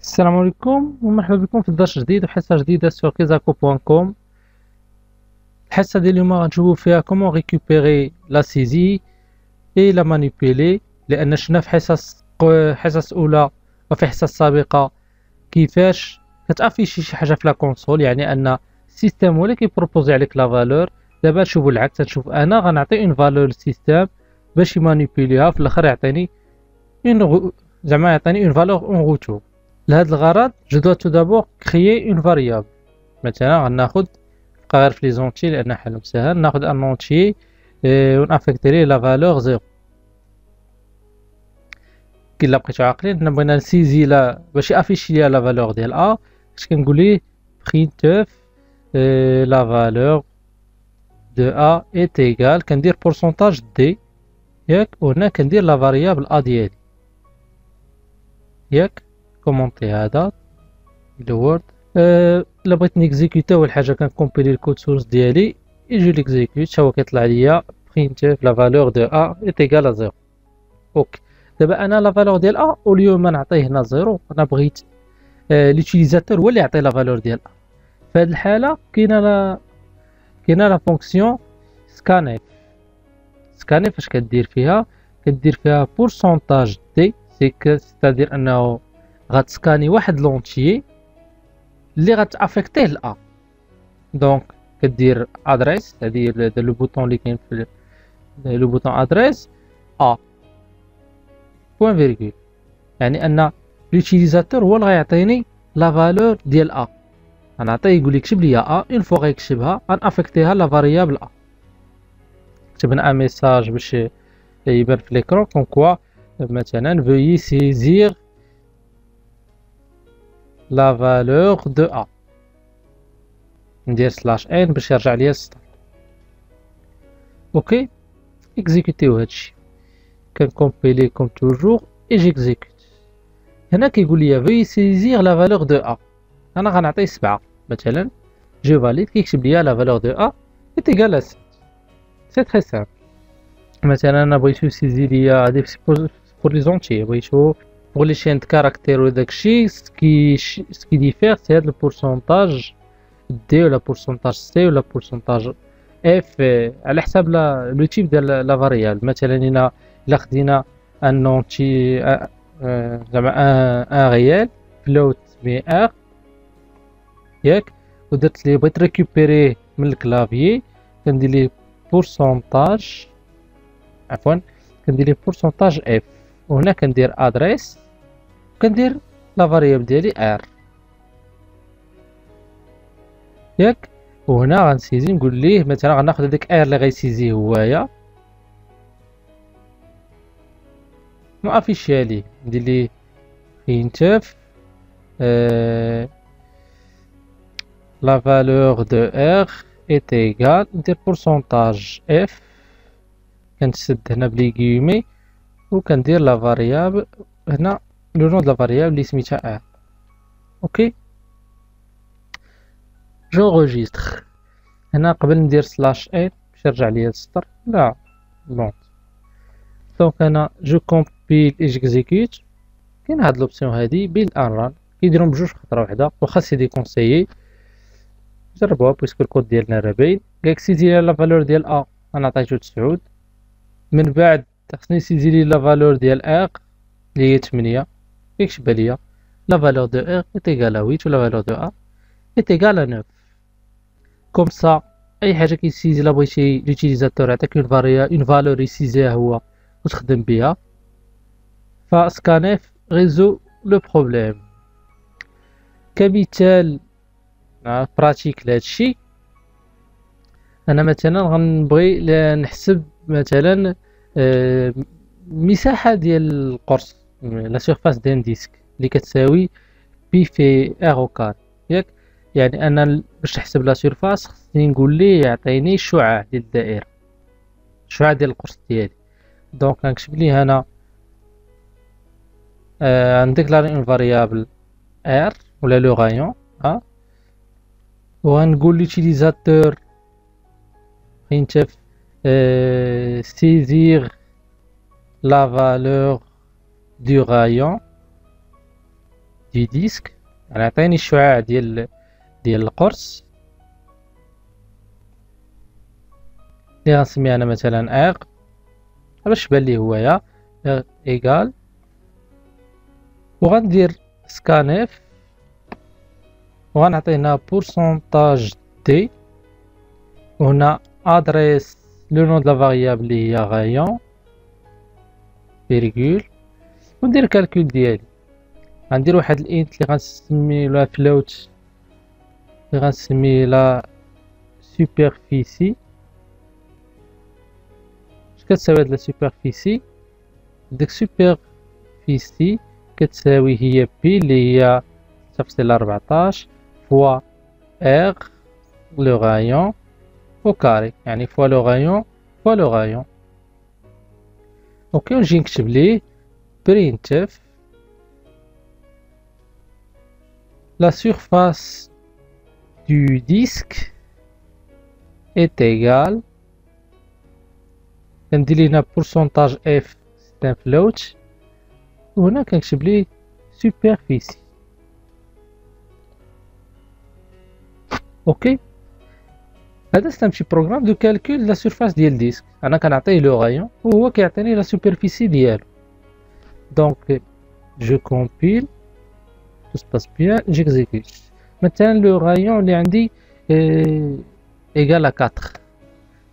السلام عليكم ومرحبا بكم في درس جديد وحصه جديده سور kezakoo.com. الحصه ديال اليوم غنشوفوا فيها كومون ريكوبيري لا سيزي اي لا مانيبيلي، لان شفنا في حصص اولى وفي حصص سابقه كيفاش كتافيشي شي حاجه في لا كونسول، يعني ان السيستم هو اللي كيبروبوزي عليك لا فالور. دابا نشوفوا العكس، نشوف انا غنعطي اون فالور للسيستم باش يمانيبيليها، في الاخر يعطيني زعما يعطيني اون فالور اون روتو. لهذا الغرض جو دو تو دابور كريي اون فاريابل. مثلا غناخذ غير في لي زونتي لان حالهم ساهل، ناخذ ان اونتي ونافيكتيري لا فالور زيرو. كي بقيتو عاقلين حنا بغينا نسيزي لا باش يافيشي ليا لا فالور ديال ا، فاش كنقول ليه برينتوف لا فالور دو ا ايت ايكال كندير بورسونتاج دي ياك، وهنا كندير لا فاريابل ا ديالي ياك. كومونتي هذا الوورد، الا بغيت نيكزيكوتا اول حاجه كنكومبيلي الكود سورس ديالي يجي ليكزيكوت، حتى هو كيطلع ليا برينت لا فالور دو ا ايتيكال زيرو. اوكي دابا انا لا فالور ديال ا واليوم ما نعطيه هنا زيرو، انا بغيت ليوتيليزاتور هو اللي يعطي لا فالور ديال ا. في هذه الحاله كاينه لا فونكسيون سكانيف اش كدير فيها بورسونتاج دي ستادير انه غتسكاني واحد لونتيي اللي غتافيكتيه لا، دونك كدير ادريس، هذه لو بوطون اللي كاين في لو بوطون ادريس ا بوين فيرغول، يعني ان ليوتيليزاتور هو اللي غيعطيني لا فالور ديال ا. غنعطيه يقول لي كتب لي ا، اون فوا غيكتبها غنافيكتيها لا فاريابل ا. كتبنا ميساج باش يبان في ليكرون كون كوا مثلا فيي سيزير لا فالور دو ا، ندير سلاش ان باش يرجع ليا السطر. اوكي اكزيكوتيو هادشي، كنكومبيلي كوم توجور اي جيكزيكوت. هنا كيقول لي فيي سيزير لا فالور دو ا، انا غنعطيه 7 مثلا، جو فاليد كيكتب ليا لا فالور دو ا ايتيكال ا 7. سي تري سامبل، مثلا انا بغيتو سيزي ليا هادي بور لي زونتي، بغيتو بور لي شين د كاركتير و داكشي سكي ديفير سي هاد البورسونتاج دي ولا بورسونتاج سي ولا بورسونتاج اف على حساب لو تيب ديال لا فاريابل. مثلا الا خدينا ان اونتي زعما ان ريال فلوت بي ار ياك، و درت ليه بغيت ريكوبيريه من الكلافيي، كندير ليه بورسونتاج اف، وهنا كندير ادريس وكندير لا فاريابل ديالي ار ياك. وهنا غنسيزي نقول ليه مثلا غناخد هذاك ار اللي غيسيزي هوايا نافيشيها ليه، ندير ليه برينتوف لا فالور دو ار ايتيكال ندير بورسونتاج اف، كنسد هنا بلي كيومي وكندير لا فاريابل هنا لو نون د لا فاريابل اللي سميتها ا. اوكي جونغيستر، هنا قبل ندير سلاش ان باش يرجع ليا السطر لا بون، دونك انا جو كومبيل اكزيكوت. كاين هاد لوبسيون هادي بيل ان ران كيديرهم بجوج خطره وحده، واخا سي دي كونسيي جربوها بويسكو الكود ديالنا راه باين. قالك سيزي لا فالور ديال ا، انا عطيتو 9، من بعد خصني سيزي لي لا فالور ديال ا اللي هي 8 كيكتبها ليا لا فالور دو ا ايتيكال 8 ولا فالور دو ا ايتيكال 9. كوم سا اي حاجه كيسيزي لا بغيتي ليوتيليزاتور يعطيك اون فالور يسيزيها هو وتخدم بها. فسكانيف ريزو لو بروبليم كمثال براتيك لهادشي. انا مثلا غنبغي نحسب مثلا مساحه ديال القرص لا سيرفاس ديال ديسك اللي كتساوي بي في ار او كار ياك، يعني انا باش نحسب لا سيرفاس خصني نقول ليه يعطيني الشعاع ديال الدائره، الشعاع ديال القرص ديالي. دونك غنكتب ليه هنا غنديكلاري اون فاريابل ار ولا لو غايون ا، وغنقول ليوتيليزاتور printf saisir la valeur du rayon du disque. يعني عطيني الشعاع ديال القرص اللي غنسميه انا مثلا R باش يبان لي هويا R ايكال، وغندير سكانف وغنعطي هنا بورسونتاج دي وهنا ادريس لو نو دو لا فاريابل اللي هي غايون فيرغول، وندير الكالكول ديالي. غندير واحد الانت اللي غنسمي لا فلوت اللي غنسمي لا سوبرفيسي. اش كتساوي هاد لا سوبرفيسي؟ ديك سوبرفيسي كتساوي هي بي اللي هي 0.14 فوا ار لو غايون او كاري، يعني فوا لو غايون فوا لو غايون. اوكي، ونجي نكتب ليه برينتف la surface du disque est égale كندير لينا pourcentage f c'est un float وهنا كنكتب ليه superficie. اوكي، هذا استمشي بروغرام دو كالكول لا سيرفاس ديال الديسك. انا كنعطيه لو غايون وهو كيعطيني لا سوبرفيسي ديالو. دونك جو كومبيل تو سباس بيان، جيكزيكوت مثلا لو غايون اللي عندي ايغال 4.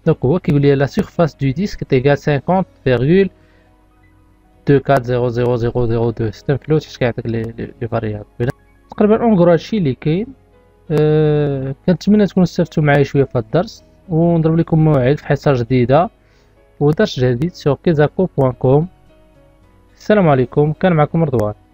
دونك هو كيقول لي لا سيرفاس دو ديسك تيغال 50.24000002. سيستم فلوت حيت كيعطيك لي فاريابل. تقريبا اونغرو هادشي اللي كاين. كنتمنى تكونوا استفدتوا معايا شويه في الدرس، ونضرب لكم موعد في حصه جديده ودرس جديد سو كيزاكو.com. السلام عليكم، كان معكم رضوان.